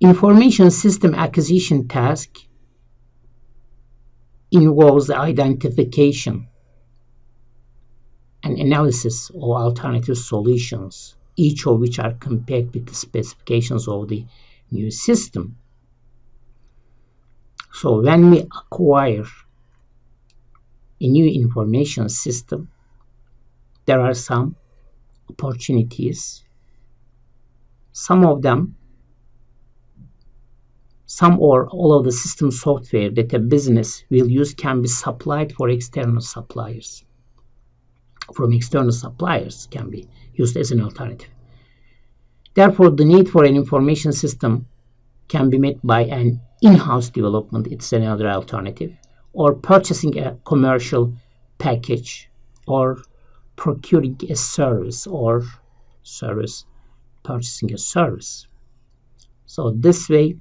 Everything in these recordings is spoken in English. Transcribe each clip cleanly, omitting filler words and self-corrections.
Information system acquisition task involves the identification and analysis of alternative solutions, each of which are compared with the specifications of the new system. So when we acquire a new information system, there are some opportunities. Some or all of the system software that a business will use can be supplied for external suppliers. From external suppliers can be used as an alternative. Therefore, the need for an information system can be met by an in-house development, it's another alternative, or purchasing a commercial package, or procuring a service, or purchasing a service. So this way,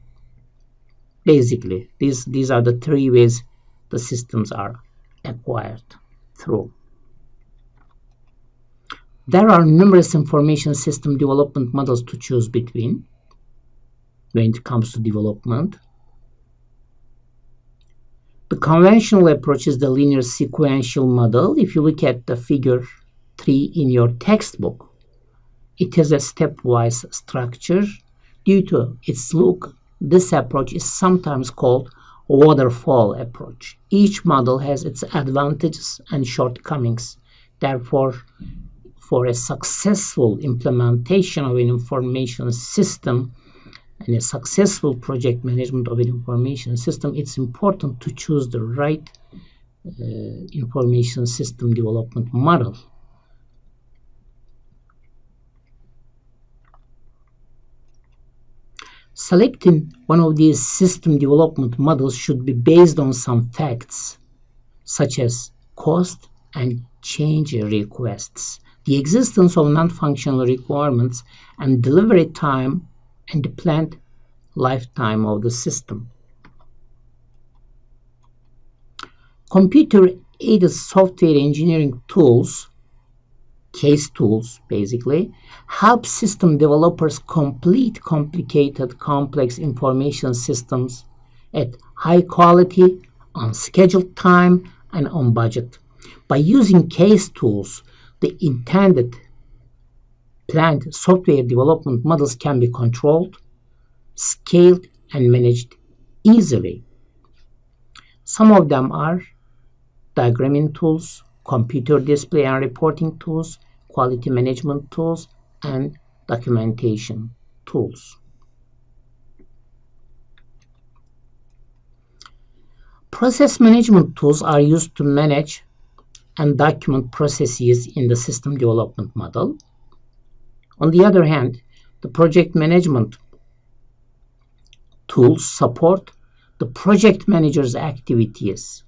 basically, these are the three ways the systems are acquired through. There are numerous information system development models to choose between when it comes to development. The conventional approach is the linear sequential model. If you look at the figure 3 in your textbook, it has a stepwise structure. Due to its look, this approach is sometimes called waterfall approach. Each model has its advantages and shortcomings. Therefore, for a successful implementation of an information system and a successful project management of an information system, it's important to choose the right information system development model. Selecting one of these system development models should be based on some facts, such as cost and change requests, the existence of non-functional requirements, and delivery time and the planned lifetime of the system. Computer-aided software engineering tools, CASE tools basically, help system developers complete complicated, complex information systems at high quality, on scheduled time, and on budget. By using CASE tools, the intended planned software development models can be controlled, scaled, and managed easily. Some of them are diagramming tools, computer display and reporting tools, quality management tools, and documentation tools. Process management tools are used to manage and document processes in the system development model. On the other hand, the project management tools support the project manager's activities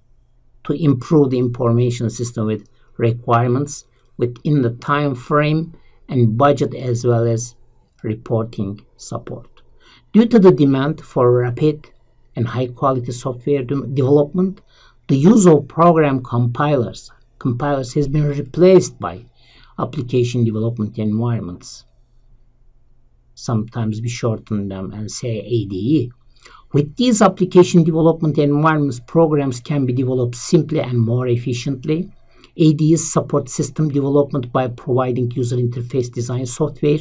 to improve the information system with requirements within the time frame and budget, as well as reporting support. Due to the demand for rapid and high-quality software development, the use of program compilers has been replaced by application development environments. Sometimes we shorten them and say ADE. With these application development environments, programs can be developed simply and more efficiently. ADEs support system development by providing user interface design software,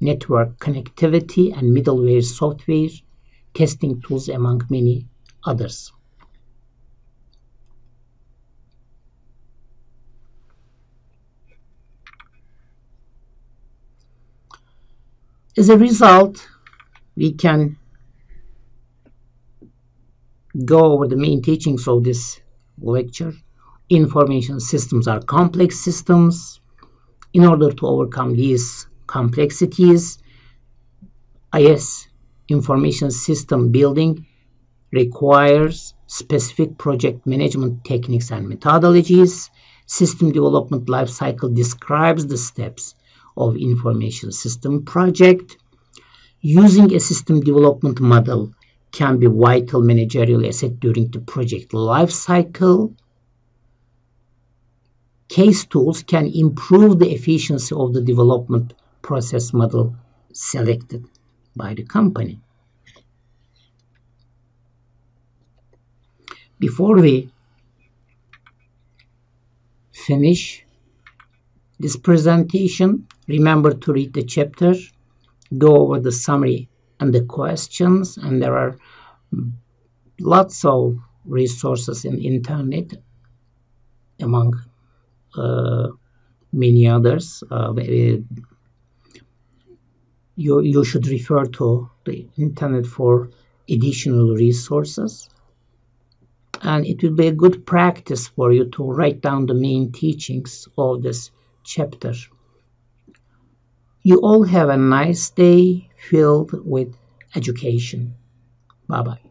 network connectivity, and middleware software, testing tools, among many others. As a result, we can go over the main teachings of this lecture. Information systems are complex systems. In order to overcome these complexities, IS information system building requires specific project management techniques and methodologies. System development lifecycle describes the steps of information system project. Using a system development model can be vital managerial asset during the project life cycle. CASE tools can improve the efficiency of the development process model selected by the company. before we finish this presentation, remember to read the chapter, go over the summary and the questions, and there are lots of resources in internet among many others. You should refer to the internet for additional resources, and it will be a good practice for you to write down the main teachings of this chapter. You all have a nice day filled with education. Bye-bye.